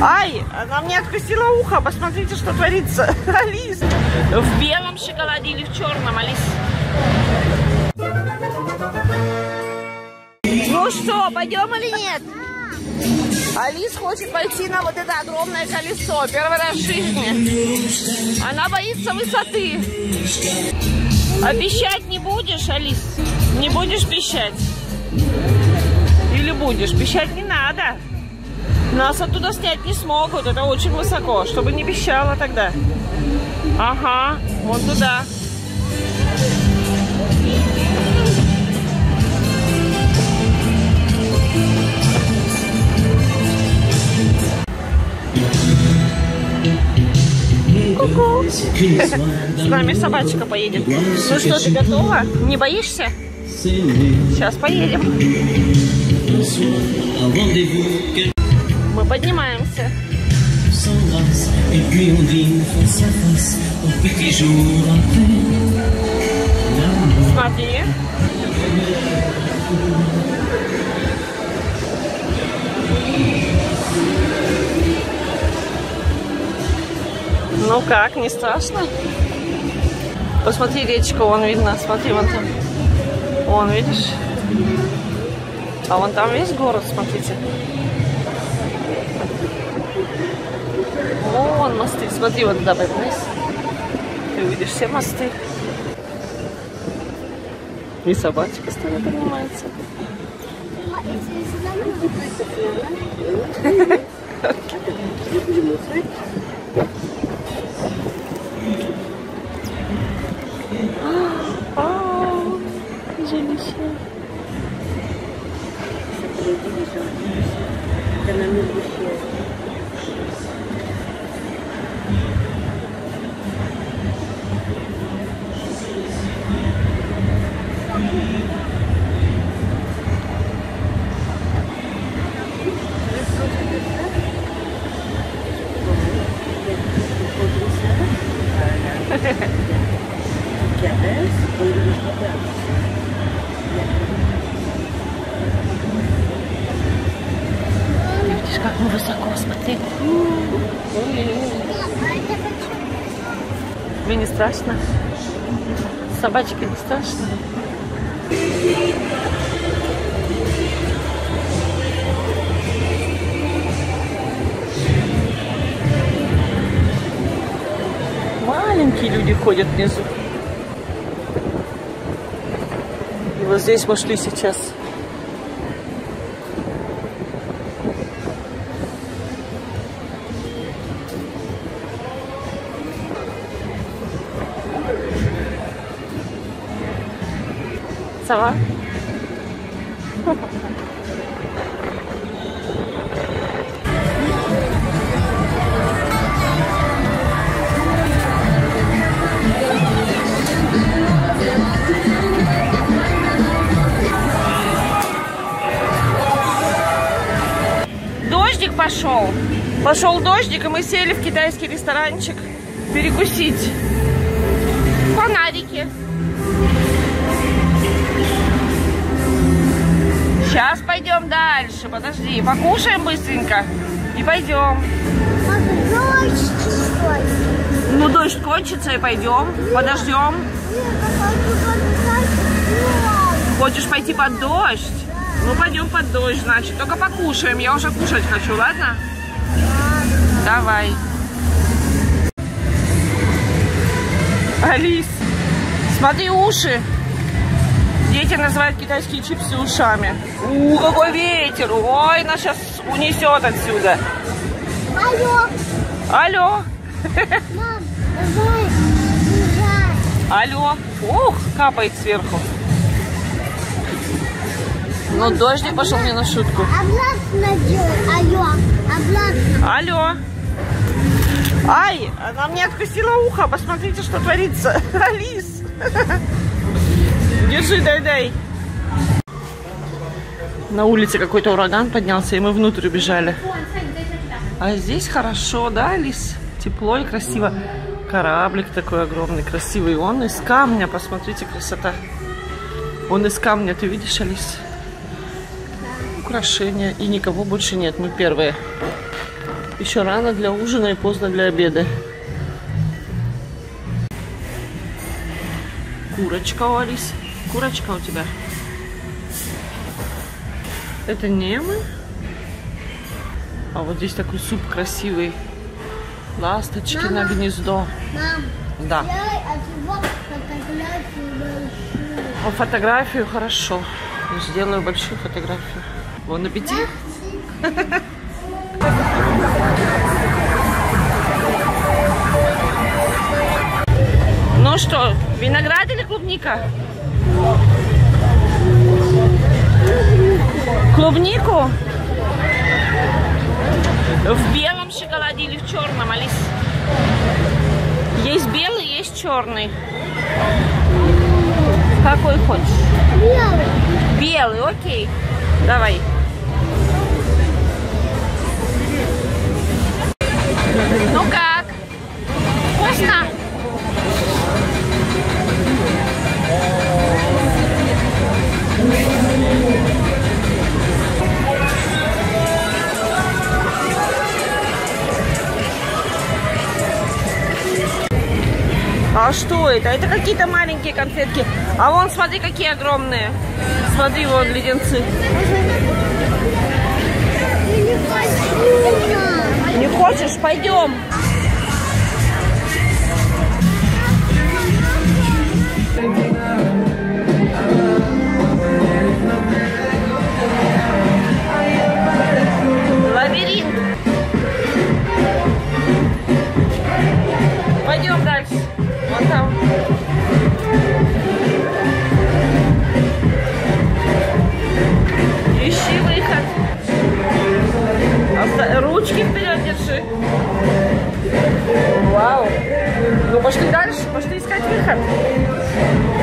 Ай, она мне откусила ухо, посмотрите, что творится. Алис, в белом шоколаде или в черном, Алис? Ну что, пойдем или нет? Алис хочет пойти на вот это огромное колесо, первый раз в жизни. Она боится высоты. Обещать не будешь, Алис? Не будешь пищать? Или будешь? Пищать не надо. Нас оттуда снять не смогут, это очень высоко, чтобы не пищало тогда. Ага, вон туда. Ку-ку. С нами собачка поедет. Ну что, ты готова? Не боишься? Сейчас поедем. Мы поднимаемся. Смотри. Ну как, не страшно? Посмотри, речку, вон видно. Смотри, вон там. Вон, видишь? А вон там весь город, смотрите. Вон мосты, смотри, вот туда вниз. Ты увидишь все мосты. И собачка с тобой поднимается. Жилище. Видишь, как мы высоко, смотри. Тебе не страшно? Собачке не страшно? Маленькие люди ходят внизу. Вот здесь мы шли сейчас. Сова. Дождик пошел. Пошел дождик, и мы сели в китайский ресторанчик перекусить. Фонарики. Сейчас пойдем дальше, подожди, покушаем быстренько и пойдем. Ну дождь кончится и пойдем, подождем. Хочешь пойти под дождь? Ну пойдем под дождь, значит, только покушаем, я уже кушать хочу, ладно? Давай. Алис, смотри уши. Дети называют китайские чипсы ушами. У, какой ветер! Ой, нас сейчас унесет отсюда. Алло. Алло. Мам, давай. Алло. Ух, капает сверху. Ну, дождик пошел мне на шутку. Алло. Алло. Ай, она мне откусила ухо. Посмотрите, что творится. Алис. Держи, дай-дай. На улице какой-то ураган поднялся, и мы внутрь убежали. А здесь хорошо, да, Алис? Тепло и красиво. Кораблик такой огромный, красивый. Он из камня, посмотрите, красота. Он из камня, ты видишь, Алис? Украшения. И никого больше нет, мы первые. Еще рано для ужина и поздно для обеда. Курочка у Алис. Курочка у тебя. Это не мы. А вот здесь такой суп красивый. Ласточки на гнездо. Мам, да. О, фотографию хорошо. Сделаю большую фотографию. Вон аппетит. Ну что, виноград или клубника? Клубнику? В белом шоколаде или в черном, Алис? Есть белый, есть черный. Какой хочешь? Белый. Белый, окей. Давай. Ну как? Вкусно? А что это? Это какие-то маленькие конфетки. А вон, смотри, какие огромные. Смотри, вон леденцы. Не хочешь? Пойдем. Лабиринт. Пойдем дальше. Вот там. Ищи выход. Ручки вперед держи. Вау. Ну пошли дальше, пошли искать выход.